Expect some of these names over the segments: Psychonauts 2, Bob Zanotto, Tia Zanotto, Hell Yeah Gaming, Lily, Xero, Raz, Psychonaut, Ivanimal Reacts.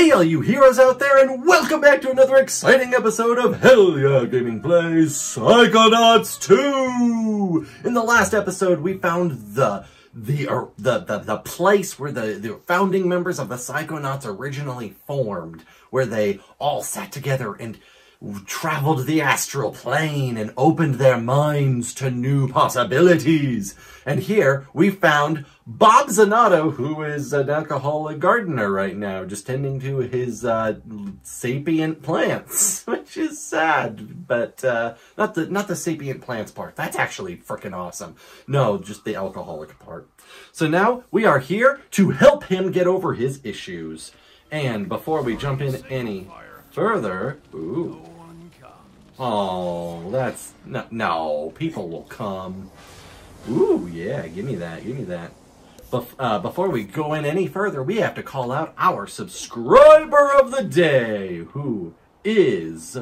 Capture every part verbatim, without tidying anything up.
Hey all you heroes out there, and welcome back to another exciting episode of Hell Yeah Gaming Plays Psychonauts two! In the last episode, we found the the uh, the, the the place where the, the founding members of the Psychonauts originally formed, where they all sat together and traveled the astral plane and opened their minds to new possibilities. And here we found Bob Zanotto, who is an alcoholic gardener right now, just tending to his uh, sapient plants, which is sad, but uh, not the not the sapient plants part. That's actually freaking awesome. No, just the alcoholic part. So now we are here to help him get over his issues. And before we jump in any further, ooh, oh, that's, no, no, people will come. Ooh, yeah, give me that, give me that. Bef uh, before we go in any further, we have to call out our subscriber of the day, who is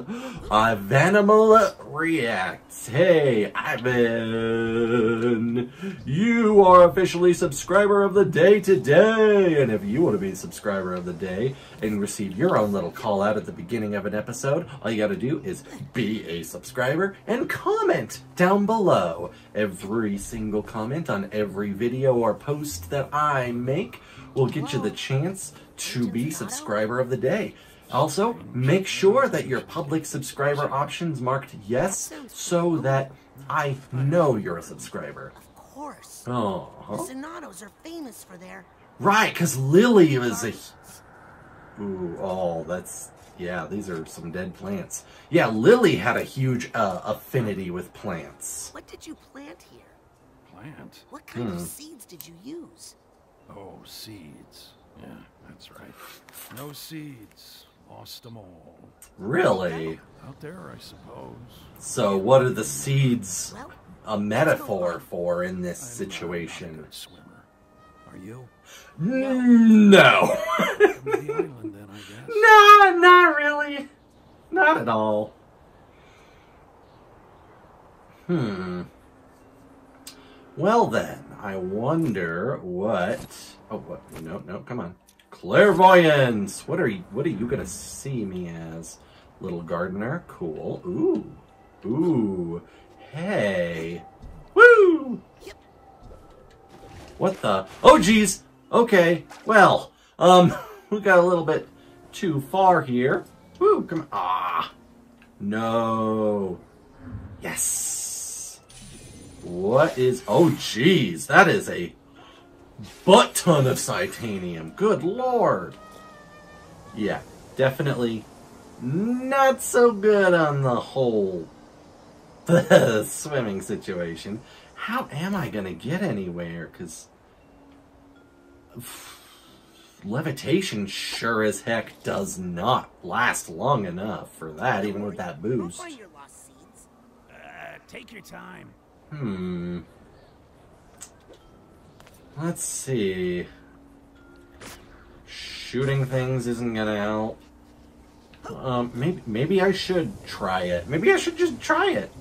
Ivanimal Reacts. Hey, Ivan, you are officially subscriber of the day today. And if you want to be a subscriber of the day and receive your own little call out at the beginning of an episode, all you got to do is be a subscriber and comment down below. Every single comment on every video or post that I make will get you the chance to be subscriber of the day. Also, make sure that your public subscriber option's marked yes, so that I know you're a subscriber. Of course. Oh. The Zanottos are famous for their... Right, because Lily is a... Ooh, oh, that's... Yeah, these are some dead plants. Yeah, Lily had a huge uh, affinity with plants. What did you plant here? Plant? What kind hmm. of seeds did you use? Oh, seeds. Yeah, that's right. No seeds. Lost them all. Really? Out there, I suppose. So what are the seeds a metaphor for in this situation? Swimmer. Are you? No. No, not really. Not at all. Hmm. Well then, I wonder what... Oh, what? No, no, come on. Clairvoyance! What are you, what are you gonna see me as? Little gardener? Cool. Ooh. Ooh. Hey. Woo! What the? Oh, geez! Okay. Well, um, we got a little bit too far here. Woo! Come on. Ah! No. Yes! What is... Oh, geez! That is a... butt ton of titanium. Good lord. Yeah, definitely not so good on the whole swimming situation. How am I gonna get anywhere? Because levitation sure as heck does not last long enough for that, even with that boost. Uh, take your time. Hmm. Let's see. Shooting things isn't gonna help. Um, maybe maybe I should try it. Maybe I should just try it.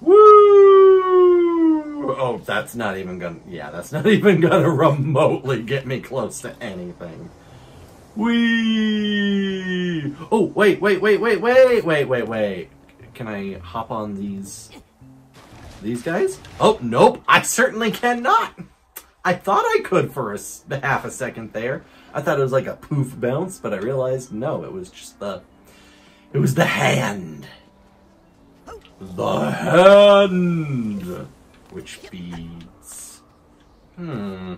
Woo! Oh, that's not even gonna. Yeah, that's not even gonna remotely get me close to anything. Wee! Oh, wait, wait, wait, wait, wait, wait, wait, wait. Can I hop on these? These guys? Oh, nope. I certainly cannot. I thought I could for a half a second there. I thought it was like a poof bounce, but I realized no, it was just the, it was the hand. The hand! Which beats. Hmm.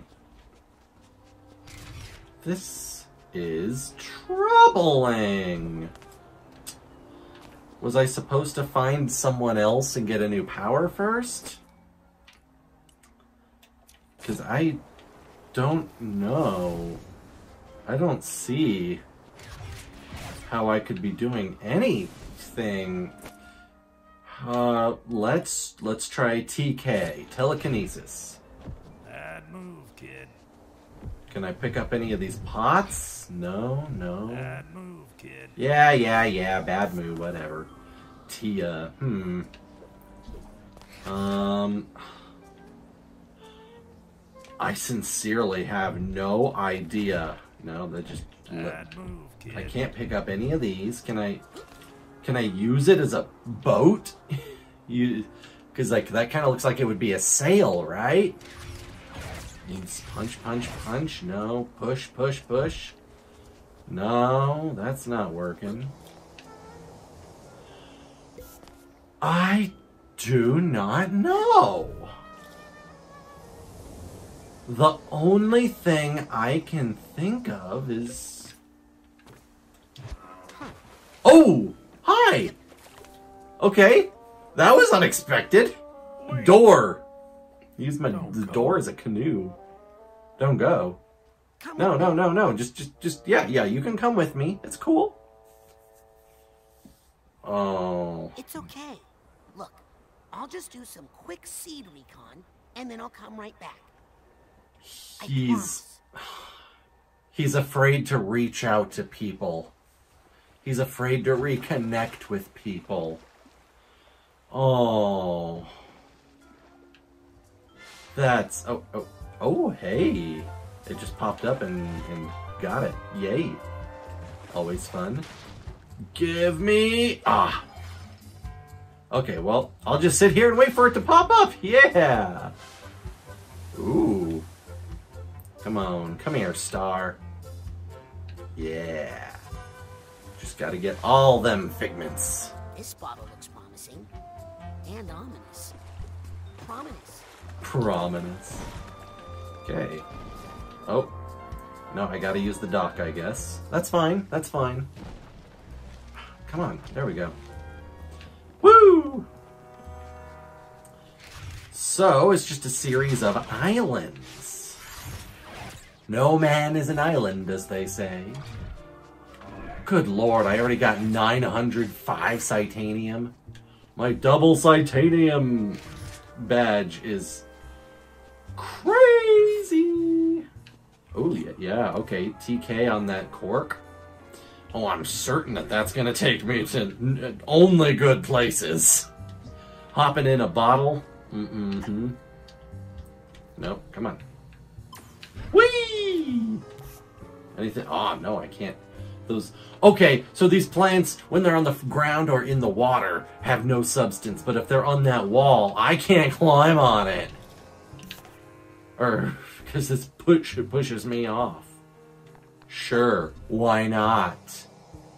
This is troubling. Was I supposed to find someone else and get a new power first? Because I don't know. I don't see how I could be doing anything. Uh, let's let's try T K, telekinesis. Bad move, kid. Can I pick up any of these pots? No, no. Bad move, kid. Yeah, yeah, yeah, bad move, whatever. Tia, hmm. Um... I sincerely have no idea No, that just... Bad move, kid. I can't pick up any of these. Can I... Can I use it as a boat? You, because like that kind of looks like it would be a sail, right? Needs punch, punch, punch. No, push, push, push. No, that's not working. I do not know. The only thing I can think of is... Oh! Hi! Okay, that was unexpected. Door. Use my the door as a canoe. Don't go. No, no, no, no. Just, just, just. Yeah, yeah. You can come with me. It's cool. Oh. It's okay. Look, I'll just do some quick seed recon, and then I'll come right back. He's. He's afraid to reach out to people. He's afraid to reconnect with people. Oh. That's... Oh, oh, oh, hey. It just popped up and, and got it. Yay. Always fun. Give me... Ah. Okay, well, I'll just sit here and wait for it to pop up. Yeah. Ooh. Come on. Come here, star. Yeah. Just gotta get all them figments. This bottle looks promising. And ominous. Prominence. Prominence. Okay. Oh. No, I gotta use the dock, I guess. That's fine. That's fine. Come on. There we go. Woo! So, it's just a series of islands. No man is an island, as they say. Good lord, I already got nine hundred five Titanium. My double Titanium badge is crazy. Oh, yeah, yeah, okay. T K on that cork. Oh, I'm certain that that's going to take me to only good places. Hopping in a bottle. Mm-mm-hmm. Nope, come on. Whee! Anything? Oh, no, I can't. Those. Okay, so these plants, when they're on the ground or in the water, have no substance. But if they're on that wall, I can't climb on it. Or, because this push pushes me off. Sure, why not?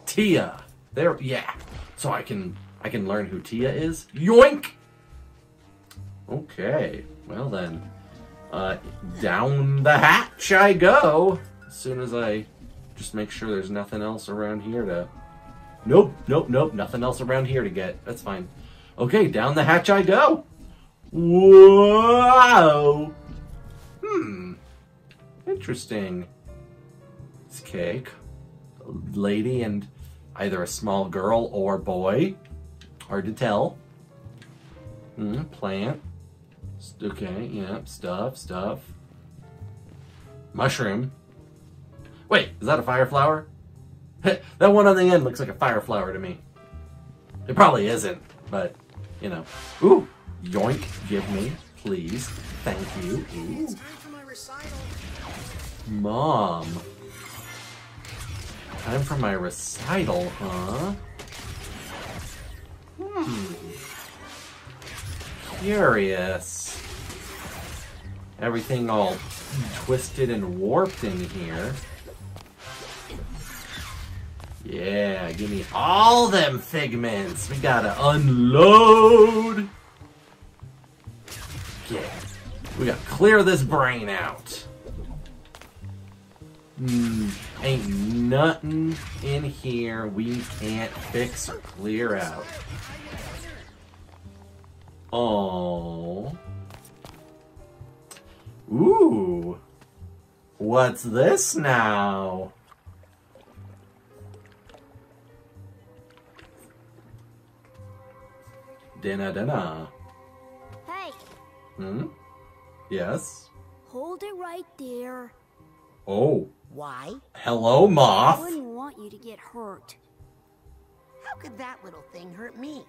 Tia. There, yeah. So I can, I can learn who Tia is. Yoink! Okay, well then. Uh, down the hatch I go. As soon as I... Just make sure there's nothing else around here to... Nope, nope, nope, nothing else around here to get. That's fine. Okay, down the hatch I go. Whoa! Hmm. Interesting. It's cake. A lady and either a small girl or boy. Hard to tell. Hmm, plant. Okay, yeah, stuff, stuff. Mushroom. Wait, is that a fire flower? That one on the end looks like a fire flower to me. It probably isn't, but, you know. Ooh, yoink, give me, please, thank you. Ooh. It's time for my recital. Mom. Time for my recital, huh? Hmm. Curious. Everything all twisted and warped in here. Yeah, give me all them figments. We gotta unload. Yeah, we gotta clear this brain out. Mm, ain't nothing in here we can't fix or clear out. Oh. Ooh. What's this now? Dana, dana. Hey. Hmm? Yes? Hold it right there. Oh. Why? Hello, Moth. I wouldn't want you to get hurt. How could that little thing hurt me?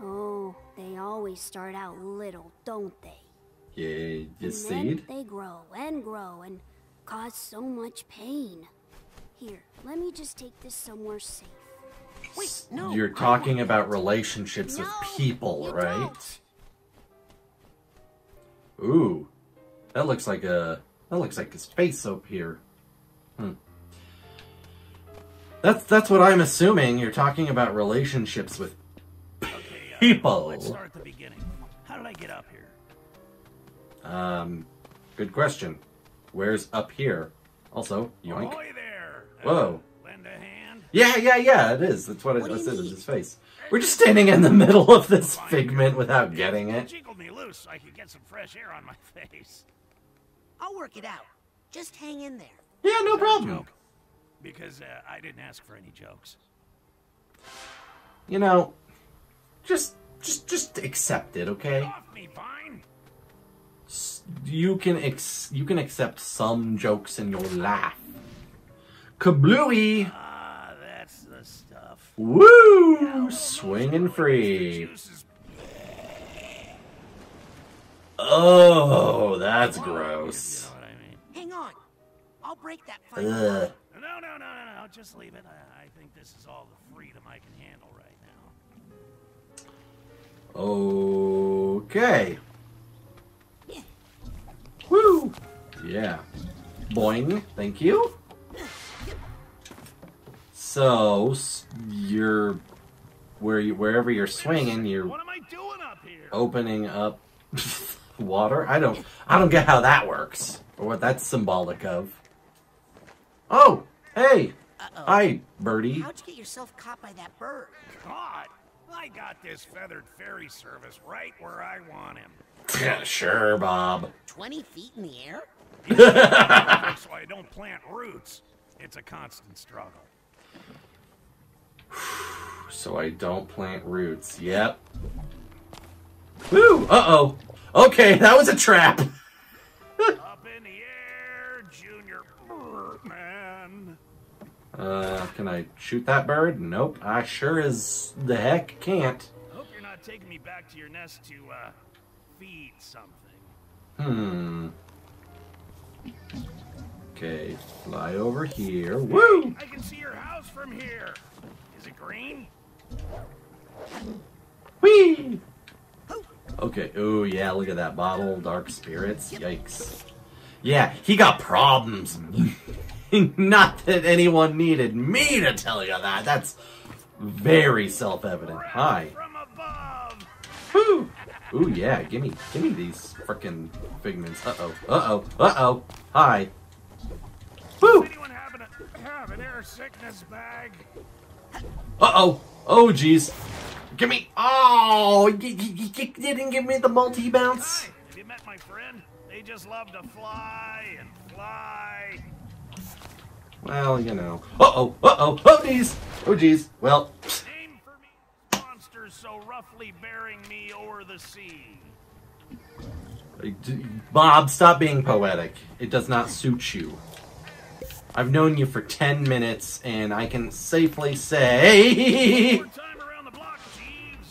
Oh, they always start out little, don't they? Yeah, this seed? They grow and grow and caused so much pain. Here, let me just take this somewhere safe. Wait, no. You're talking about relationships no, with people, right? Don't. Ooh. That looks like a that looks like a space soap here. Hmm. That's that's what I'm assuming. You're talking about relationships with people. Okay, uh, let's start at the beginning. How did I get up here? Um good question. Where's up here? Also, yoink. Ahoy there. Whoa. Uh, lend a hand. Yeah, yeah, yeah, it is. That's what, what I said in his face. We're just standing in the middle of this figment without getting it. Jiggled me loose so I could get some fresh air on my face. I'll work it out. Just hang in there. Yeah, no problem. Because uh, I didn't ask for any jokes. You know, just just just accept it, okay? Get off me, Vine. You can ex you can accept some jokes in your life. Kablooey. Ah, that's the stuff. Woo! Now, swinging free. Oh, that's gross. You know what I mean? Hang on. I'll break that fight. Ugh. No, no, no, no, no. Just leave it. I, I think this is all the freedom I can handle right now. Okay. Yeah. Woo! Yeah. Boing. Thank you. So, you're... Where you, wherever you're swinging, you're... What am I doing up here? Opening up water? I don't... I don't get how that works. Or what that's symbolic of. Oh! Hey! Uh-oh. Hi, birdie. How'd you get yourself caught by that bird? Caught? I got this feathered ferry service right where I want him. Yeah, sure, Bob. Twenty feet in the air? So I don't plant roots. It's a constant struggle. So I don't plant roots. Yep. Woo! Uh-oh. Okay, that was a trap. Up in the air, Junior Birdman. Uh, can I shoot that bird? Nope. I sure as the heck can't. I hope you're not taking me back to your nest to, uh, feed something. Hmm. Okay, fly over here. Woo! I can see your house from here. Is it green? Whee! Okay, oh yeah, look at that bottle. Dark spirits. Yikes. Yeah, he got problems. Not that anyone needed me to tell you that. That's very self-evident. Hi. Woo! Ooh, yeah, gimme, gimme these frickin' figments. Uh-oh, uh-oh, uh-oh. Hi. Woo! Does anyone happen to have an air sickness bag? Uh-oh. Oh, jeez. Give me! Oh, you didn't give me the multi-bounce. Have you met my friend? They just love to fly and fly. Well, you know. Uh oh, uh oh, oh geez, oh geez. Well. Name for me monsters so roughly bearing me o'er the sea. Bob, stop being poetic. It does not suit you. I've known you for ten minutes, and I can safely say.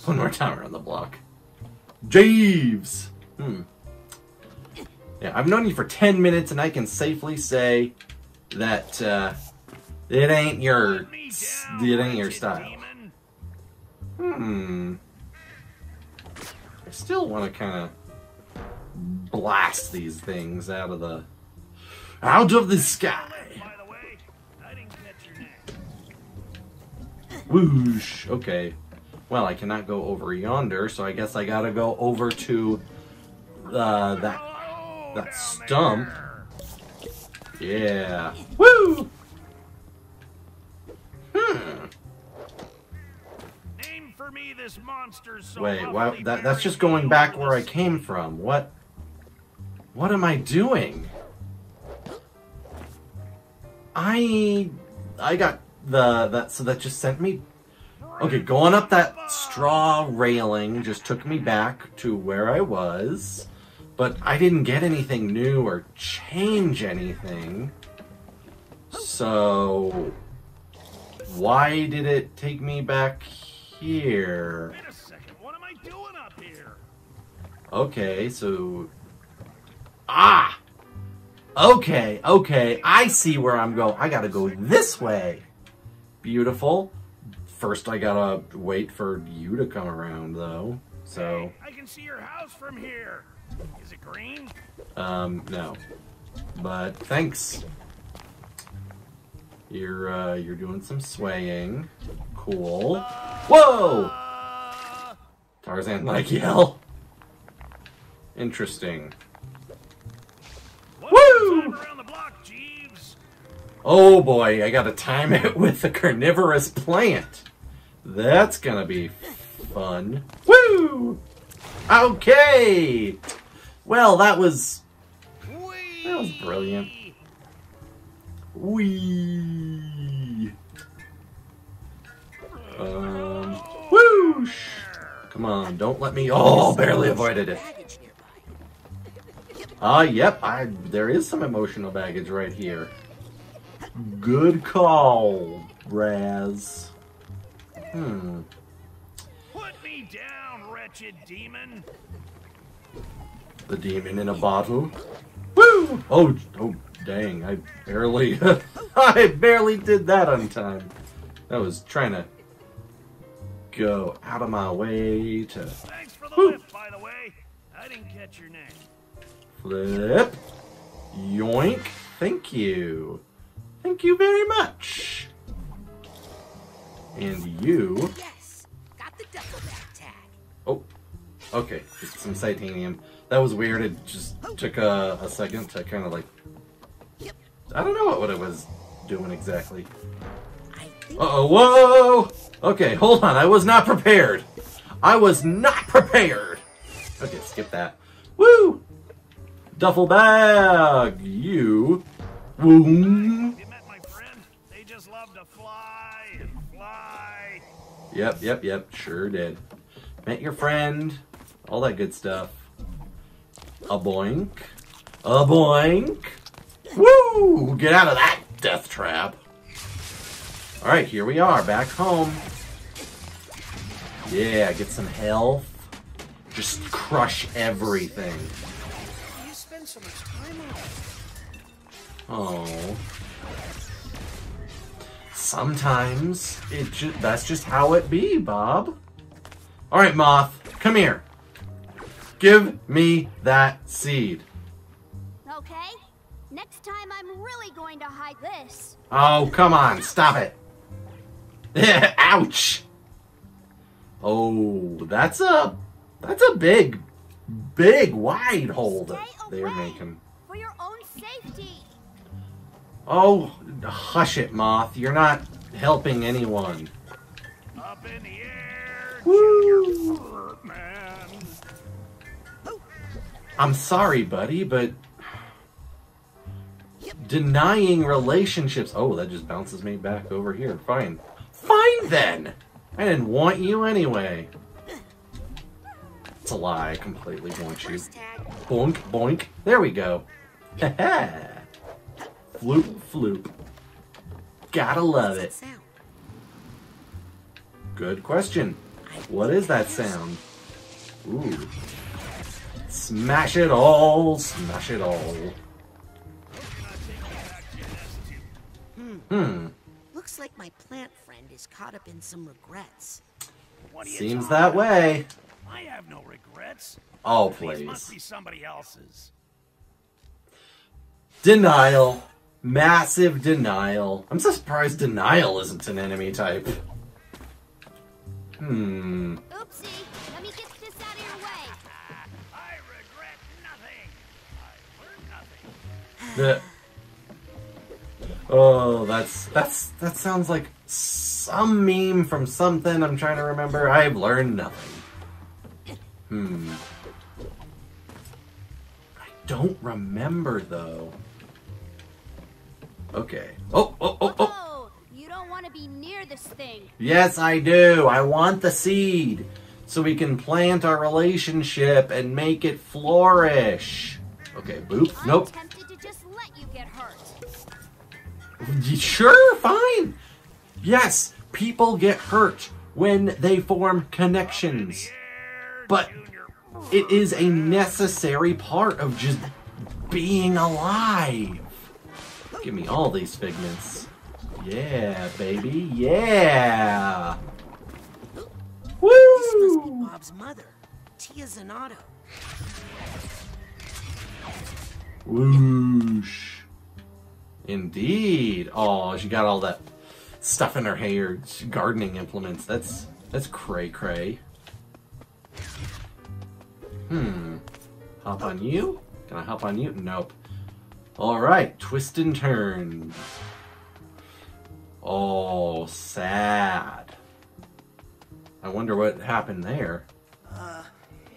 One more time around the block. Jeeves! Hmm. Yeah, I've known you for ten minutes, and I can safely say that, uh, it ain't your, it ain't your style. Hmm. I still want to kind of blast these things out of the, out of the sky. Whoosh. Okay. Well, I cannot go over yonder, so I guess I gotta go over to uh, that that stump. Yeah. Woo! Hmm. Name for me this monster. So wait, why, that that's just going back where I came from. What? What am I doing? I I got the that so that just sent me. Okay, going up that straw railing just took me back to where I was, but I didn't get anything new or change anything. So, why did it take me back here? Wait a second, what am I doing up here? Okay, so... Ah! Okay, okay, I see where I'm going. I gotta go this way. Beautiful. First, I gotta wait for you to come around, though. So. Hey, I can see your house from here. Is it green? Um, no. But thanks. You're uh, you're doing some swaying. Cool. Whoa! Tarzan-like yell. Interesting. Woo! Oh boy, I gotta time it with a carnivorous plant. That's gonna be fun. Woo! Okay! Well, that was... That was brilliant. Wee. Um. Whoosh! Come on, don't let me. Oh, barely avoided it. Ah, uh, yep. I. There is some emotional baggage right here. Good call, Raz. Hmm. Put me down, wretched demon. The demon in a bottle. Woo! Oh, oh. Dang, I barely, I barely did that on time. I was trying to go out of my way to... Thanks for the lift, by the way. I didn't catch your name. Flip. Yoink. Thank you. Thank you very much. And you... Yes, got the double back tag. Oh, okay. Just some titanium. That was weird. It just took a, a second to kind of like... I don't know what it was doing exactly. Uh-oh, whoa! Okay, hold on, I was not prepared. I was not prepared. Okay, skip that. Woo! Duffel bag, you. Woo! You met my friend? They just love to fly and fly. Yep, yep, yep, sure did. Met your friend, all that good stuff. A boink. A boink. Woo! Get out of that death trap. Alright, here we are, back home. Yeah, get some health. Just crush everything. You spend so much time on it. Oh. Sometimes it ju that's just how it be, Bob. Alright, Moth, come here. Give me that seed. Okay. Next time, I'm really going to hide this. Oh, come on. Stop it. Ouch. Oh, that's a, that's a big, big wide hole that they're making. For your own safety. Oh, hush it, Moth. You're not helping anyone. Up in the air. Woo. Man. I'm sorry, buddy, but... Denying relationships. Oh, that just bounces me back over here. Fine. Fine, then! I didn't want you anyway. It's a lie. I completely want you. Boink, boink. There we go. Ha-ha! Floop, floop. Gotta love it. Good question. What is that sound? Ooh. Smash it all. Smash it all. Hmm. Looks like my plant friend is caught up in some regrets. What Seems that way. I have no regrets. Oh, please. These must be somebody else's. Denial. Massive denial. I'm so surprised denial isn't an enemy type. Hmm. Oopsie. Let me get this out of your way. I regret nothing. I learned nothing. The... Oh, that's, that's, that sounds like some meme from something I'm trying to remember. I've learned nothing. Hmm. I don't remember, though. Okay. Oh, oh, oh, oh. Oh, you don't want to be near this thing. Yes, I do. I want the seed so we can plant our relationship and make it flourish. Okay, boop. I'm nope. tempted to just let you get hurt. Sure, fine. Yes, people get hurt when they form connections. But it is a necessary part of just being alive. Give me all these figments. Yeah, baby. Yeah. Woo! This must be Bob's mother, Tia Zanotto. Whoosh. Indeed. Oh, she got all that stuff in her hair. Gardening implements. That's that's cray cray. Hmm. Hop on you? Can I hop on you? Nope. Alright, twist and turn. Oh, sad. I wonder what happened there. Uh,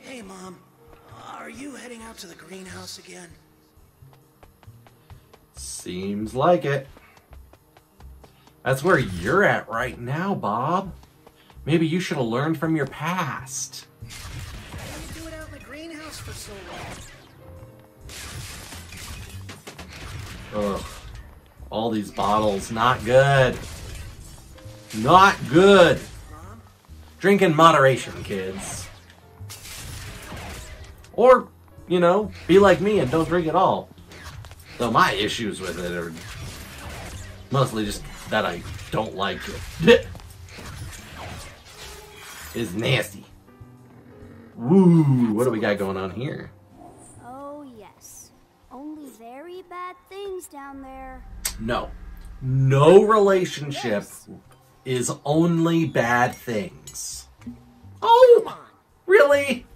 hey Mom. Are you heading out to the greenhouse again? Seems like it. That's where you're at right now, Bob. Maybe you should have learned from your past. Why do you do it out in the greenhouse for so long? Ugh. All these bottles. Not good. Not good. Mom? Drink in moderation, kids. Or, you know, be like me and don't drink at all. Though my issues with it are mostly just that I don't like it. It's nasty. Woo, what do we got going on here? Oh yes, only very bad things down there. No, no relationship yes. is only bad things. Oh, really?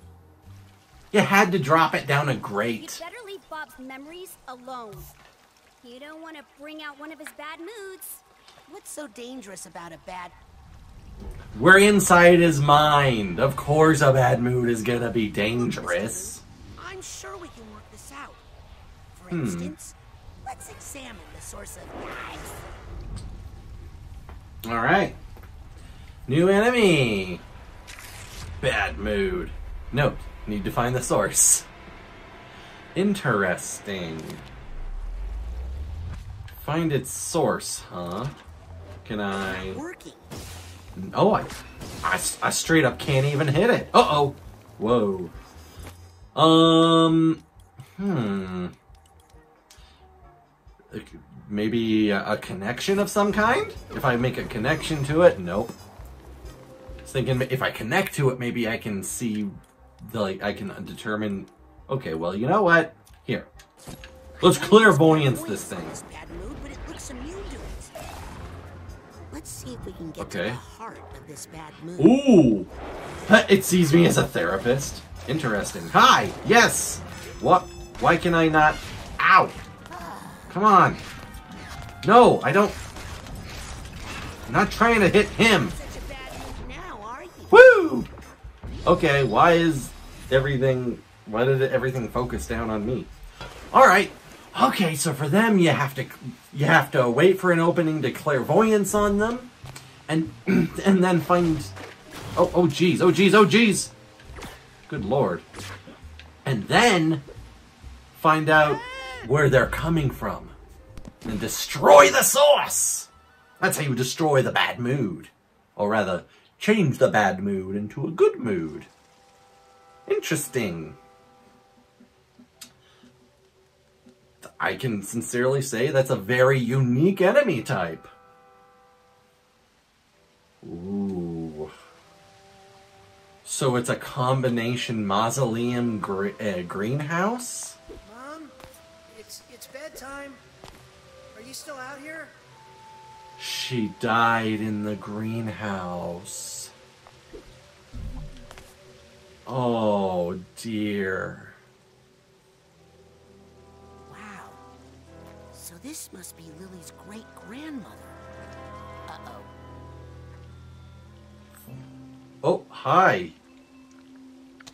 You had to drop it down a grate. Bob's memories alone. You don't want to bring out one of his bad moods. What's so dangerous about a bad... We're inside his mind. Of course a bad mood is gonna be dangerous. I'm sure we can work this out. For hmm. instance, let's examine the source of lies. Alright. New enemy. Bad mood. Nope. Need to find the source. Interesting. Find its source, huh? Can I... Oh, I, I, I straight up can't even hit it. Uh-oh. Whoa. Um, hmm. Maybe a, a connection of some kind? If I make a connection to it? Nope. I was thinking if I connect to it, maybe I can see, like, I can determine... Okay, well, you know what? Here. Let's clairvoyance this thing. Let's see if we can get to the heart of this bad mood. Ooh! It sees me as a therapist. Interesting. Hi! Yes! What? Why can I not... Ow! Come on! No, I don't... I'm not trying to hit him! Woo! Okay, why is everything... Why did everything focus down on me? All right. Okay, so for them, you have to you have to wait for an opening to clairvoyance on them, and and then find. Oh oh geez oh geez oh geez. Good Lord. And then find out where they're coming from, and destroy the source. That's how you destroy the bad mood, or rather, change the bad mood into a good mood. Interesting. I can sincerely say that's a very unique enemy type. Ooh. So it's a combination mausoleum gr uh, greenhouse? Mom, it's, it's bedtime. Are you still out here? She died in the greenhouse. Oh dear. So this must be Lily's great-grandmother. Uh-oh. Oh, hi.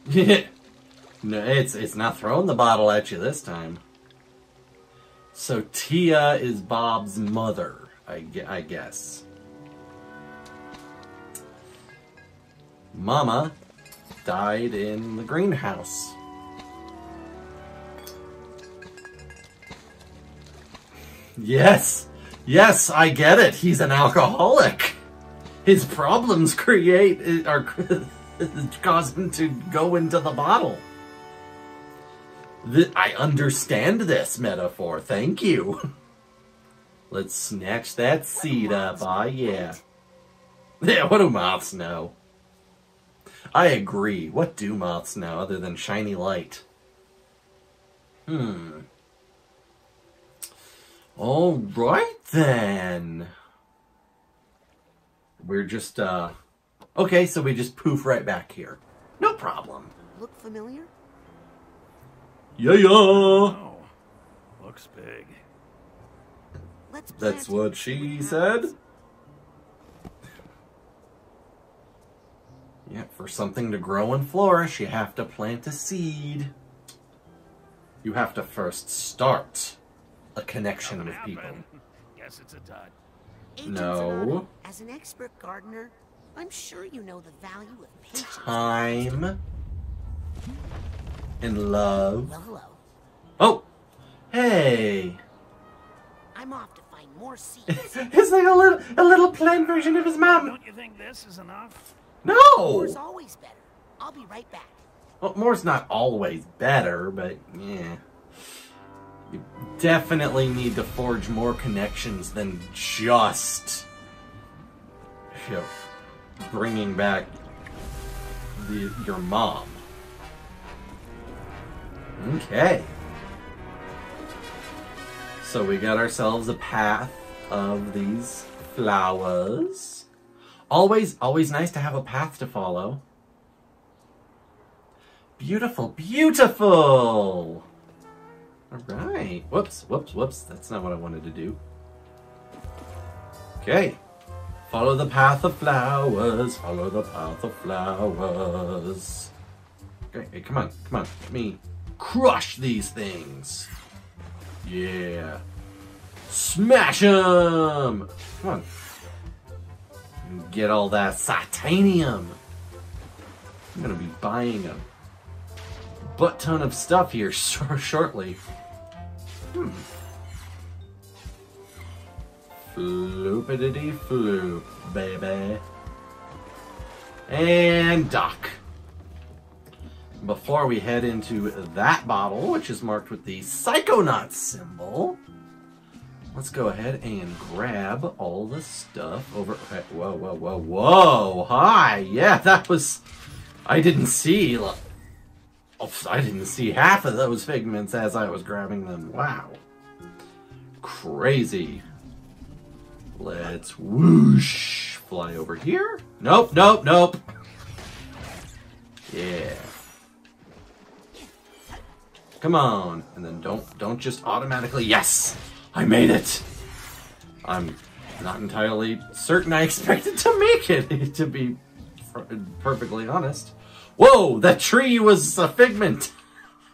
No, it's it's not throwing the bottle at you this time. So Tia is Bob's mother, I, I guess. Mama died in the greenhouse. Yes, yes, I get it. He's an alcoholic. His problems create or cause him to go into the bottle. Th- I understand this metaphor, thank you. Let's snatch that seed up, aw yeah. Yeah, what do moths know? I agree, what do moths know other than shiny light? Hmm. Alright then. We're just, uh... okay, so we just poof right back here. No problem. Look familiar? Yeah, yeah. Oh, looks big. Let's That's what she said. Yeah, for something to grow and flourish, you have to plant a seed. You have to first start a connection Nothing with happened. people. Guess it's a dud. Agent Zanotto, no. As an expert gardener, I'm sure you know the value of patience. Time. And love. Well, hello. Oh! Hey! I'm off to find more seeds. It's like a little, a little plain version of his mom. Don't you think this is enough? No! More's always better. I'll be right back. Well, more's not always better, but yeah. You definitely need to forge more connections than just, you know, bringing back the, your mom. Okay. So we got ourselves a path of these flowers. Always, always nice to have a path to follow. Beautiful, beautiful! Alright. Whoops, whoops, whoops. That's not what I wanted to do. Okay. Follow the path of flowers. Follow the path of flowers. Okay, hey, come on, come on. Let me crush these things. Yeah. Smash them! Come on. Get all that titanium. I'm gonna be buying a butt ton of stuff here shortly. Hmm. Floopity floop, baby. And dock. Before we head into that bottle, which is marked with the Psychonauts symbol, let's go ahead and grab all the stuff over... Okay. Whoa, whoa, whoa, whoa! Hi! Yeah, that was... I didn't see... Like, I didn't see half of those figments as I was grabbing them. Wow. Crazy. Let's whoosh! Fly over here. Nope, nope, nope! Yeah. Come on, and then don't don't just automatically. Yes, I made it. I'm not entirely certain I expected to make it, to be perfectly honest. Whoa, that tree was a figment.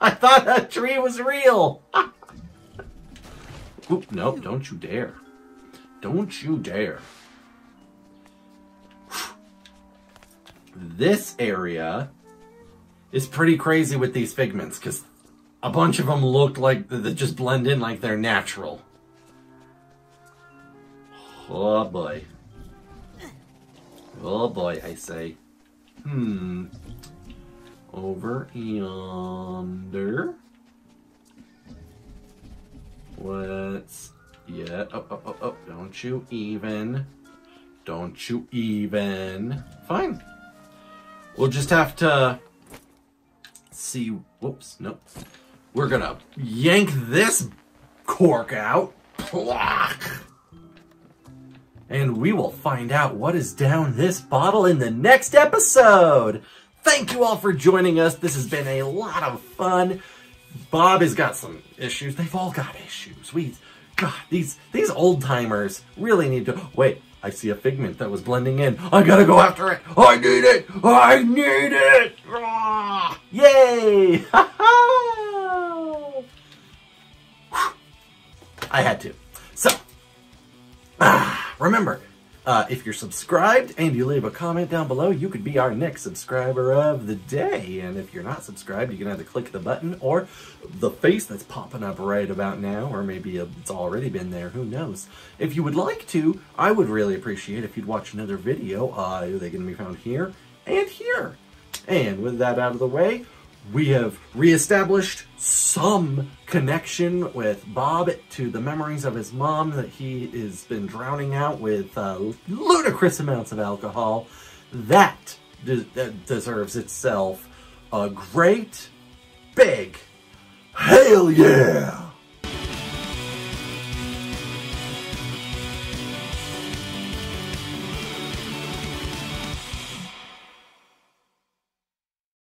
I thought that tree was real. Oop, nope, don't you dare. Don't you dare. This area is pretty crazy with these figments, because a bunch of them look like they just blend in like they're natural. Oh boy. Oh boy, I say. Hmm. Over yonder. Let's... Yeah. Oh, oh, oh, oh. Don't you even. Don't you even. Fine. We'll just have to see... Whoops. Nope. We're gonna yank this cork out, plock, and we will find out what is down this bottle in the next episode. Thank you all for joining us. This has been a lot of fun. Bob has got some issues. They've all got issues. We, God, these these old timers really need to wait. I see a figment that was blending in. I gotta go after it. I need it. I need it. Ah, yay! Ha ha! I had to. So, ah, remember, uh, if you're subscribed and you leave a comment down below, you could be our next subscriber of the day. And if you're not subscribed, you can either click the button or the face that's popping up right about now, or maybe it's already been there, who knows. If you would like to, I would really appreciate if you'd watch another video. Uh, they can be found here and here. And with that out of the way, we have reestablished some connection with Bob to the memories of his mom that he has been drowning out with uh, ludicrous amounts of alcohol. That de deserves itself a great big hell yeah!